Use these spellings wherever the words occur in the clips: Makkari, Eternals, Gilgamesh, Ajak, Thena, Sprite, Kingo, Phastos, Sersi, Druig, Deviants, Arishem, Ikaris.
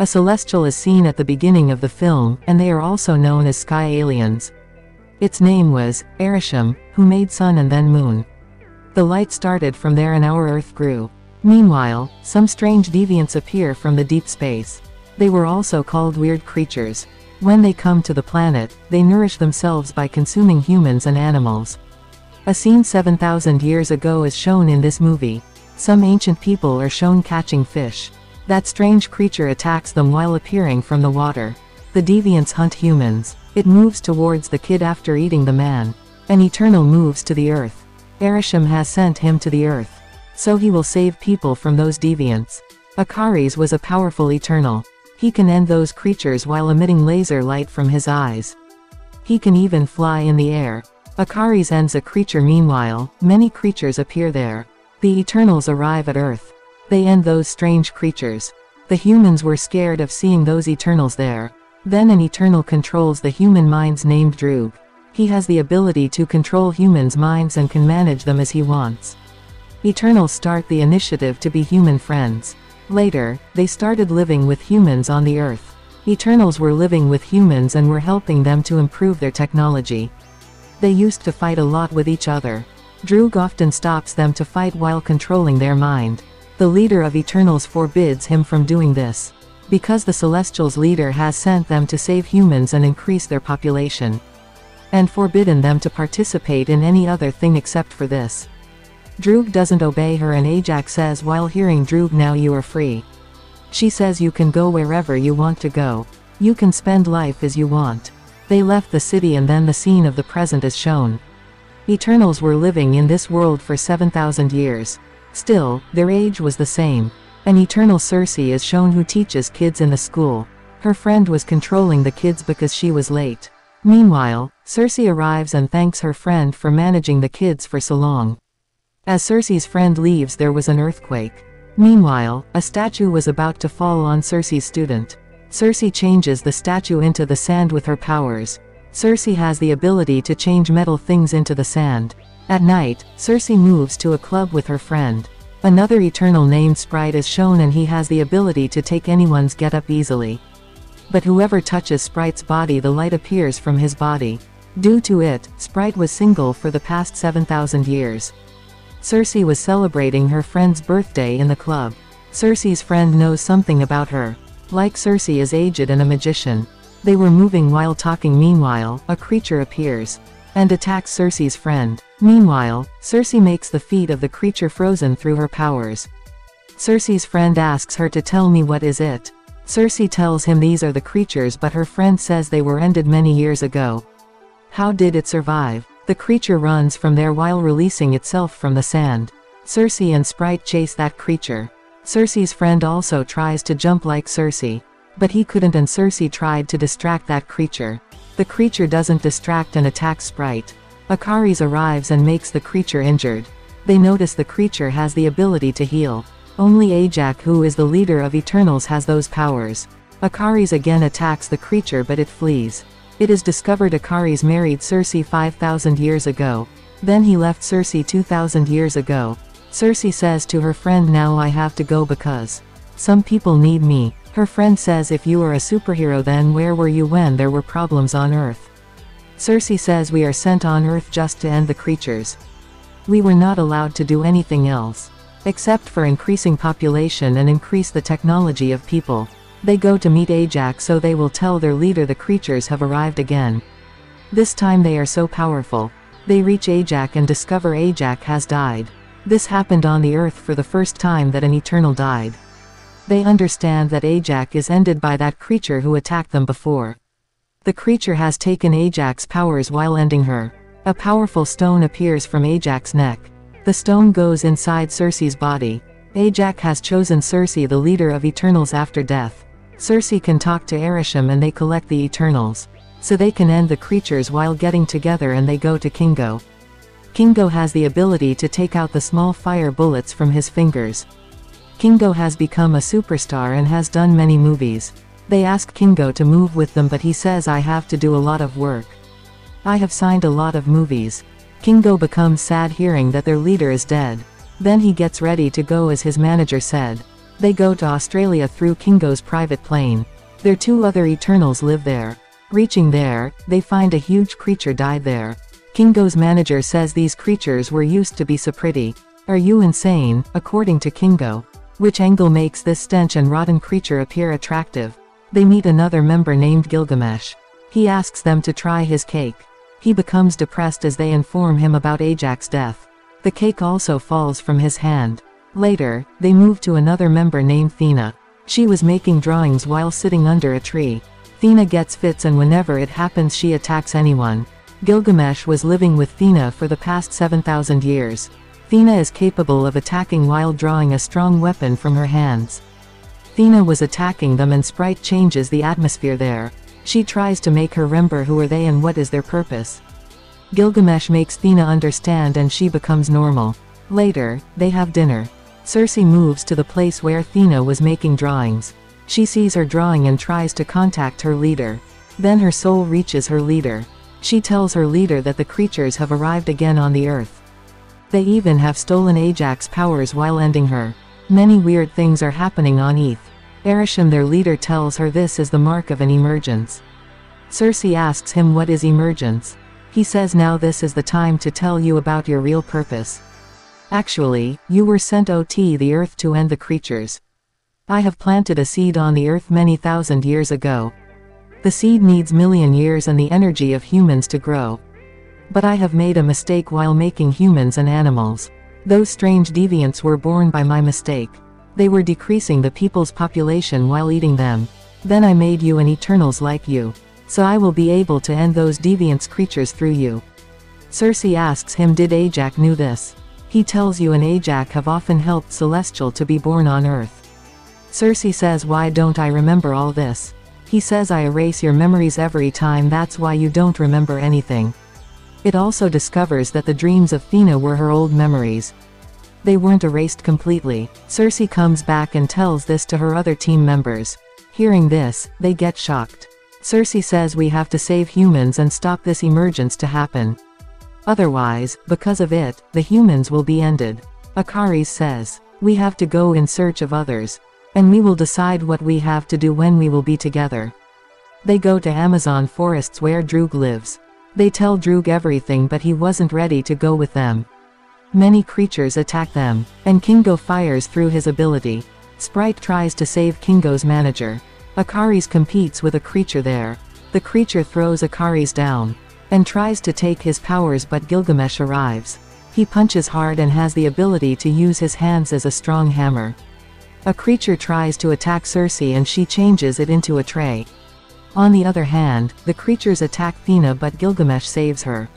A celestial is seen at the beginning of the film, and they are also known as sky aliens. Its name was Arishem, who made sun and then moon. The light started from there and our Earth grew. Meanwhile, some strange deviants appear from the deep space. They were also called weird creatures. When they come to the planet, they nourish themselves by consuming humans and animals. A scene 7,000 years ago is shown in this movie. Some ancient people are shown catching fish. That strange creature attacks them while appearing from the water. The deviants hunt humans. It moves towards the kid after eating the man. An Eternal moves to the Earth. Arishem has sent him to the Earth. So he will save people from those deviants. Ikaris was a powerful Eternal. He can end those creatures while emitting laser light from his eyes. He can even fly in the air. Ikaris ends a creature. Meanwhile, many creatures appear there. The Eternals arrive at Earth. They end those strange creatures. The humans were scared of seeing those Eternals there. Then an Eternal controls the human minds named Druig. He has the ability to control humans' minds and can manage them as he wants. Eternals start the initiative to be human friends. Later, they started living with humans on the Earth. Eternals were living with humans and were helping them to improve their technology. They used to fight a lot with each other. Druig often stops them to fight while controlling their mind. The leader of Eternals forbids him from doing this. Because the Celestial's leader has sent them to save humans and increase their population. And forbidden them to participate in any other thing except for this. Druig doesn't obey her and Ajak says while hearing Druig, "Now you are free." She says you can go wherever you want to go. You can spend life as you want. They left the city and then the scene of the present is shown. Eternals were living in this world for 7,000 years. Still, their age was the same. An Eternal, Sersi, is shown who teaches kids in the school. Her friend was controlling the kids because she was late. Meanwhile, Sersi arrives and thanks her friend for managing the kids for so long. As Sersi's friend leaves, there was an earthquake. Meanwhile, a statue was about to fall on Sersi's student. Sersi changes the statue into the sand with her powers. Sersi has the ability to change metal things into the sand. At night, Sersi moves to a club with her friend. Another Eternal named Sprite is shown and he has the ability to take anyone's get-up easily. But whoever touches Sprite's body, the light appears from his body. Due to it, Sprite was single for the past 7,000 years. Sersi was celebrating her friend's birthday in the club. Sersi's friend knows something about her. Like Sersi is aged and a magician. They were moving while talking. Meanwhile, a creature appears and attacks Sersi's friend. Meanwhile, Sersi makes the feet of the creature frozen through her powers. Sersi's friend asks her to tell me what is it. Sersi tells him these are the creatures, but her friend says they were ended many years ago. How did it survive? The creature runs from there while releasing itself from the sand. Sersi and Sprite chase that creature. Sersi's friend also tries to jump like Sersi. But he couldn't and Sersi tried to distract that creature. The creature doesn't distract and attacks Sprite. Ikaris arrives and makes the creature injured. They notice the creature has the ability to heal. Only Ajak, who is the leader of Eternals, has those powers. Ikaris again attacks the creature but it flees. It is discovered Ikaris married Sersi 5,000 years ago. Then he left Sersi 2,000 years ago. Sersi says to her friend, "Now I have to go because some people need me." Her friend says, "If you are a superhero, then where were you when there were problems on Earth?" Sersi says, "We are sent on Earth just to end the creatures. We were not allowed to do anything else. Except for increasing population and increase the technology of people." They go to meet Ajak so they will tell their leader the creatures have arrived again. This time they are so powerful. They reach Ajak and discover Ajak has died. This happened on the Earth for the first time that an Eternal died. They understand that Ajak is ended by that creature who attacked them before. The creature has taken Ajak's powers while ending her. A powerful stone appears from Ajak's neck. The stone goes inside Sersi's body. Ajak has chosen Sersi the leader of Eternals after death. Sersi can talk to Arishem and they collect the Eternals. So they can end the creatures while getting together and they go to Kingo. Kingo has the ability to take out the small fire bullets from his fingers. Kingo has become a superstar and has done many movies. They ask Kingo to move with them but he says, "I have to do a lot of work. I have signed a lot of movies." Kingo becomes sad hearing that their leader is dead. Then he gets ready to go as his manager said. They go to Australia through Kingo's private plane. Their two other Eternals live there. Reaching there, they find a huge creature died there. Kingo's manager says these creatures were used to be so pretty. Are you insane, according to Kingo? Which angle makes this stench and rotten creature appear attractive? They meet another member named Gilgamesh. He asks them to try his cake. He becomes depressed as they inform him about Ajak's death. The cake also falls from his hand. Later, they move to another member named Thena. She was making drawings while sitting under a tree. Thena gets fits and whenever it happens she attacks anyone. Gilgamesh was living with Thena for the past 7,000 years. Thena is capable of attacking while drawing a strong weapon from her hands. Thena was attacking them and Sprite changes the atmosphere there. She tries to make her remember who are they and what is their purpose. Gilgamesh makes Thena understand and she becomes normal. Later, they have dinner. Sersi moves to the place where Thena was making drawings. She sees her drawing and tries to contact her leader. Then her soul reaches her leader. She tells her leader that the creatures have arrived again on the earth. They even have stolen Ajak's powers while ending her. Many weird things are happening on Eth. Arishem, their leader, tells her this is the mark of an emergence. Sersi asks him what is emergence. He says now this is the time to tell you about your real purpose. Actually, you were sent to the earth to end the creatures. I have planted a seed on the earth many thousand years ago. The seed needs million years and the energy of humans to grow. But I have made a mistake while making humans and animals. Those strange deviants were born by my mistake. They were decreasing the people's population while eating them. Then I made you and Eternals like you. So I will be able to end those deviant creatures through you. Sersi asks him did Ajak knew this. He tells you and Ajak have often helped Celestial to be born on Earth. Sersi says why don't I remember all this? He says I erase your memories every time, that's why you don't remember anything. It also discovers that the dreams of Thena were her old memories. They weren't erased completely. Sersi comes back and tells this to her other team members. Hearing this, they get shocked. Sersi says we have to save humans and stop this emergence to happen. Otherwise, because of it, the humans will be ended. Ikaris says, we have to go in search of others. And we will decide what we have to do when we will be together. They go to Amazon forests where Druig lives. They tell Druig everything but he wasn't ready to go with them. Many creatures attack them, and Kingo fires through his ability. Sprite tries to save Kingo's manager. Ikaris competes with a creature there. The creature throws Ikaris down, and tries to take his powers but Gilgamesh arrives. He punches hard and has the ability to use his hands as a strong hammer. A creature tries to attack Sersi and she changes it into a tray. On the other hand, the creatures attack Thena but Gilgamesh saves her.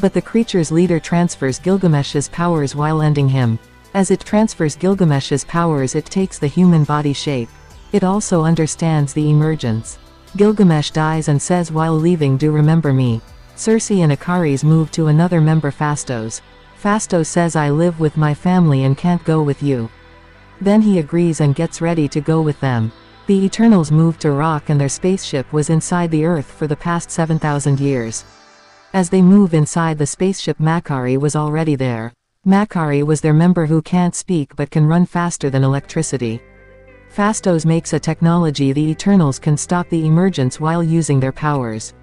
But the creature's leader transfers Gilgamesh's powers while ending him. As it transfers Gilgamesh's powers it takes the human body shape. It also understands the emergence. Gilgamesh dies and says while leaving do remember me. Sersi and Ikaris move to another member Phastos. Phastos says I live with my family and can't go with you. Then he agrees and gets ready to go with them. The Eternals moved to Rock and their spaceship was inside the Earth for the past 7,000 years. As they move inside the spaceship Makkari was already there. Makkari was their member who can't speak but can run faster than electricity. Phastos makes a technology the Eternals can stop the emergence while using their powers.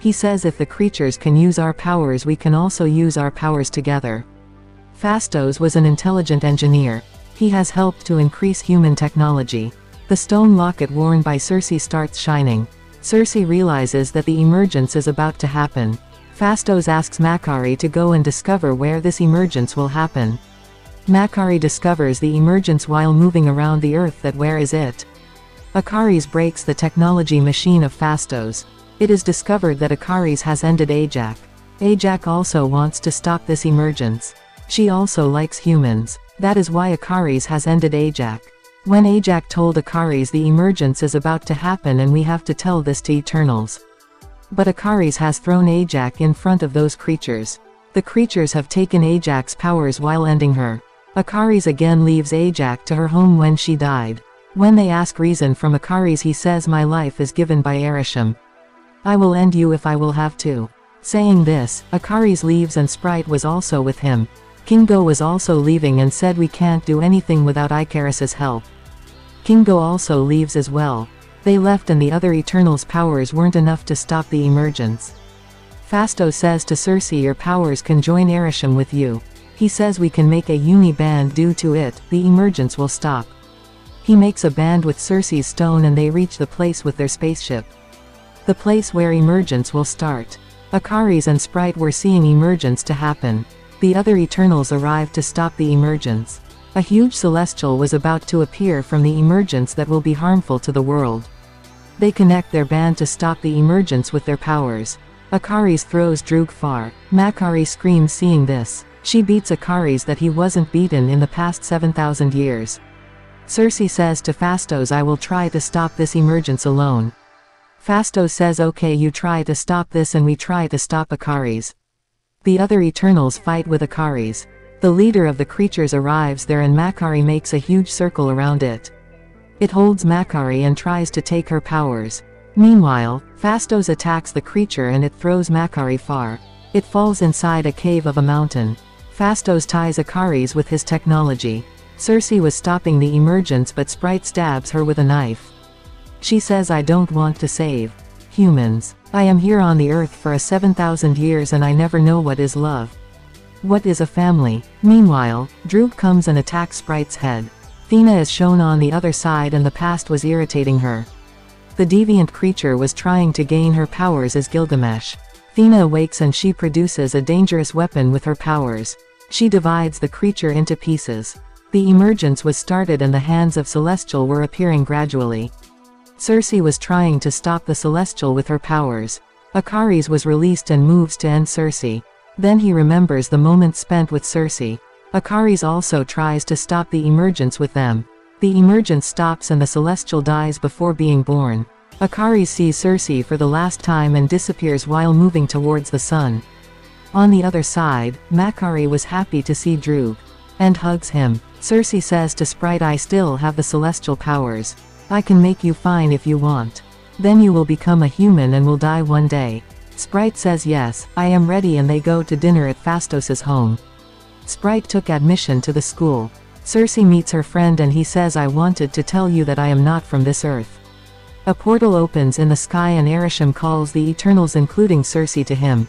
He says if the creatures can use our powers we can also use our powers together. Phastos was an intelligent engineer. He has helped to increase human technology. The stone locket worn by Sersi starts shining. Sersi realizes that the emergence is about to happen. Phastos asks Makkari to go and discover where this emergence will happen. Makkari discovers the emergence while moving around the earth that where is it. Ikaris breaks the technology machine of Phastos. It is discovered that Ikaris has ended Ajak. Ajak also wants to stop this emergence. She also likes humans. That is why Ikaris has ended Ajak. When Ajak told Ikaris the emergence is about to happen and we have to tell this to Eternals. But Ikaris has thrown Ajak in front of those creatures. The creatures have taken Ajak's powers while ending her. Ikaris again leaves Ajak to her home when she died. When they ask reason from Ikaris he says my life is given by Arishem. I will end you if I will have to. Saying this, Ikaris leaves and Sprite was also with him. Kingo was also leaving and said we can't do anything without Ikaris's help. Kingo also leaves as well. They left and the other Eternals' powers weren't enough to stop the emergence. Phastos says to Sersi, your powers can join Arishem with you. He says we can make a uni-band, due to it, the emergence will stop. He makes a band with Sersi's stone and they reach the place with their spaceship. The place where emergence will start. Ikaris and Sprite were seeing emergence to happen. The other Eternals arrived to stop the emergence. A huge celestial was about to appear from the emergence that will be harmful to the world. They connect their band to stop the emergence with their powers. Ikaris throws Druig far. Makkari screams seeing this. She beats Ikaris that he wasn't beaten in the past 7,000 years. Sersi says to Phastos, I will try to stop this emergence alone. Phastos says okay, you try to stop this and we try to stop Ikaris. The other Eternals fight with Ikaris. The leader of the creatures arrives there and Makkari makes a huge circle around it. It holds Makkari and tries to take her powers. Meanwhile, Phastos attacks the creature and it throws Makkari far. It falls inside a cave of a mountain. Phastos ties Ikaris with his technology. Sersi was stopping the emergence but Sprite stabs her with a knife. She says I don't want to save humans. I am here on the earth for 7,000 years and I never know what is love. What is a family? Meanwhile, Druig comes and attacks Sprite's head. Thena is shown on the other side and the past was irritating her. The deviant creature was trying to gain her powers as Gilgamesh. Thena awakes and she produces a dangerous weapon with her powers. She divides the creature into pieces. The emergence was started and the hands of Celestial were appearing gradually. Sersi was trying to stop the Celestial with her powers. Ikaris was released and moves to end Sersi. Then he remembers the moment spent with Sersi. Ikaris also tries to stop the emergence with them. The emergence stops and the Celestial dies before being born. Ikaris sees Sersi for the last time and disappears while moving towards the sun. On the other side, Makkari was happy to see Druig and hugs him. Sersi says to Sprite, I still have the celestial powers. I can make you fine if you want. Then you will become a human and will die one day. Sprite says yes, I am ready, and they go to dinner at Phastos's home. Sprite took admission to the school. Sersi meets her friend and he says, I wanted to tell you that I am not from this earth. A portal opens in the sky and Arishem calls the Eternals including Sersi to him.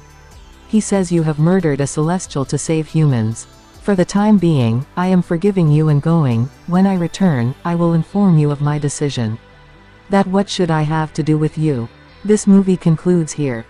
He says you have murdered a celestial to save humans. For the time being, I am forgiving you and going, when I return, I will inform you of my decision. That what should I have to do with you? This movie concludes here.